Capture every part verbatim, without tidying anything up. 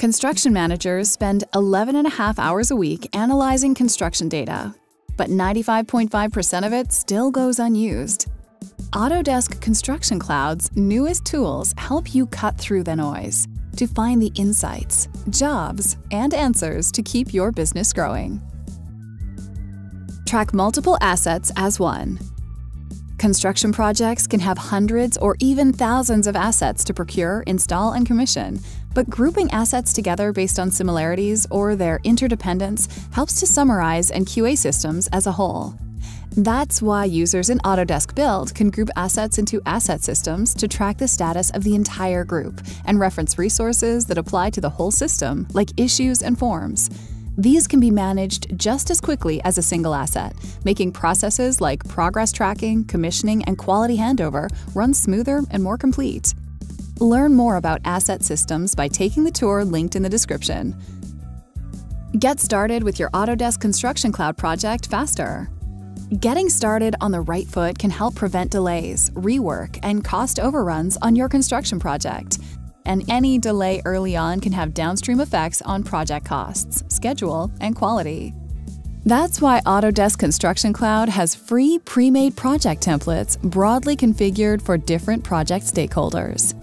Construction managers spend eleven and a half hours a week analyzing construction data, but ninety-five point five percent of it still goes unused. Autodesk Construction Cloud's newest tools help you cut through the noise to find the insights, jobs, and answers to keep your business growing. Track multiple assets as one. Construction projects can have hundreds or even thousands of assets to procure, install, and commission, but grouping assets together based on similarities or their interdependence helps to summarize and Q A systems as a whole. That's why users in Autodesk Build can group assets into asset systems to track the status of the entire group and reference resources that apply to the whole system, like issues and forms. These can be managed just as quickly as a single asset, making processes like progress tracking, commissioning, and quality handover run smoother and more complete. Learn more about asset systems by taking the tour linked in the description. Get started with your Autodesk Construction Cloud project faster. Getting started on the right foot can help prevent delays, rework, and cost overruns on your construction project. And any delay early on can have downstream effects on project costs, schedule, and quality. That's why Autodesk Construction Cloud has free pre-made project templates broadly configured for different project stakeholders.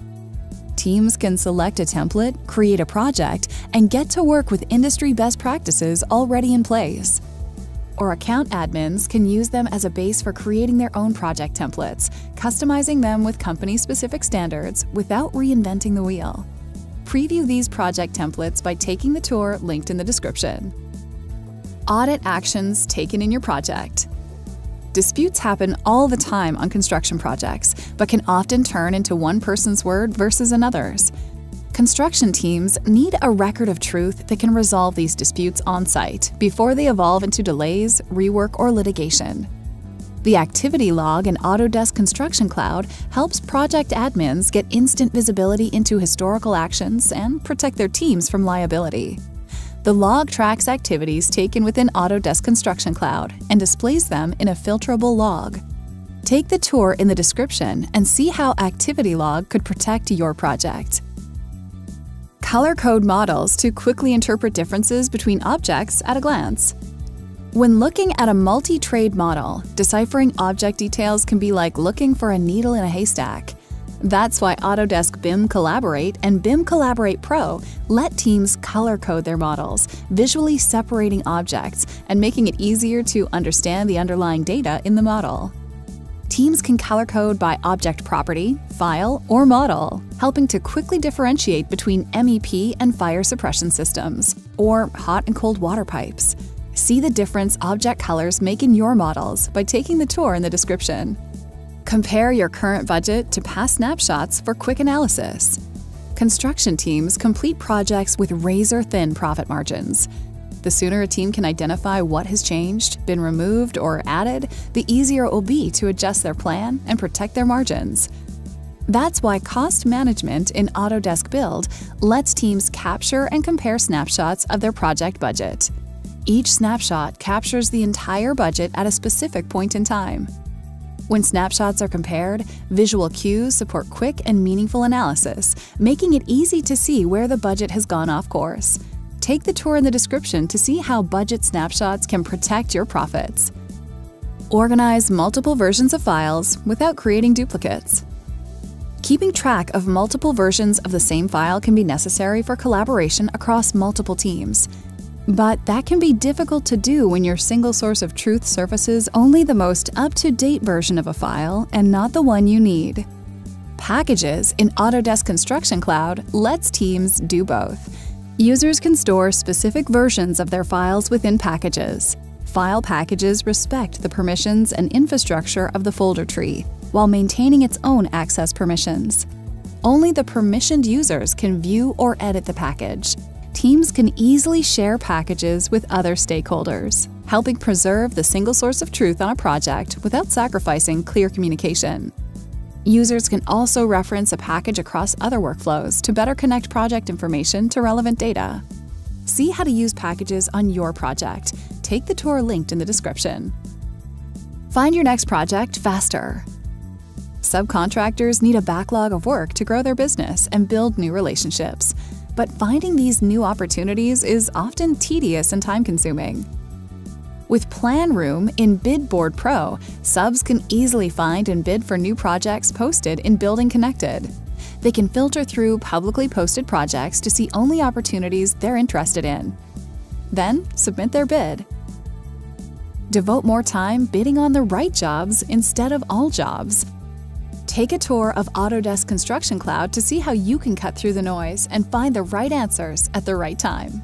Teams can select a template, create a project, and get to work with industry best practices already in place. Or account admins can use them as a base for creating their own project templates, customizing them with company-specific standards without reinventing the wheel. Preview these project templates by taking the tour linked in the description. Audit actions taken in your project. Disputes happen all the time on construction projects, but can often turn into one person's word versus another's. Construction teams need a record of truth that can resolve these disputes on-site before they evolve into delays, rework, or litigation. The Activity Log in Autodesk Construction Cloud helps project admins get instant visibility into historical actions and protect their teams from liability. The log tracks activities taken within Autodesk Construction Cloud and displays them in a filterable log. Take the tour in the description and see how Activity Log could protect your project. Color code models to quickly interpret differences between objects at a glance. When looking at a multi-trade model, deciphering object details can be like looking for a needle in a haystack. That's why Autodesk B I M Collaborate and B I M Collaborate Pro let teams color code their models, visually separating objects and making it easier to understand the underlying data in the model. Teams can color code by object property, file, or model, helping to quickly differentiate between M E P and fire suppression systems, or hot and cold water pipes. See the difference object colors make in your models by taking the tour in the description. Compare your current budget to past snapshots for quick analysis. Construction teams complete projects with razor-thin profit margins. The sooner a team can identify what has changed, been removed, or added, the easier it will be to adjust their plan and protect their margins. That's why cost management in Autodesk Build lets teams capture and compare snapshots of their project budget. Each snapshot captures the entire budget at a specific point in time. When snapshots are compared, visual cues support quick and meaningful analysis, making it easy to see where the budget has gone off course. Take the tour in the description to see how budget snapshots can protect your profits. Organize multiple versions of files without creating duplicates. Keeping track of multiple versions of the same file can be necessary for collaboration across multiple teams. But that can be difficult to do when your single source of truth surfaces only the most up-to-date version of a file and not the one you need. Packages in Autodesk Construction Cloud lets teams do both. Users can store specific versions of their files within packages. File packages respect the permissions and infrastructure of the folder tree while maintaining its own access permissions. Only the permissioned users can view or edit the package. Teams can easily share packages with other stakeholders, helping preserve the single source of truth on a project without sacrificing clear communication. Users can also reference a package across other workflows to better connect project information to relevant data. See how to use packages on your project. Take the tour linked in the description. Find your next project faster. Subcontractors need a backlog of work to grow their business and build new relationships. but finding these new opportunities is often tedious and time-consuming. With Plan Room in Bid Board Pro, subs can easily find and bid for new projects posted in Building Connected. They can filter through publicly posted projects to see only opportunities they're interested in. Then, submit their bid. Devote more time bidding on the right jobs instead of all jobs. Take a tour of Autodesk Construction Cloud to see how you can cut through the noise and find the right answers at the right time.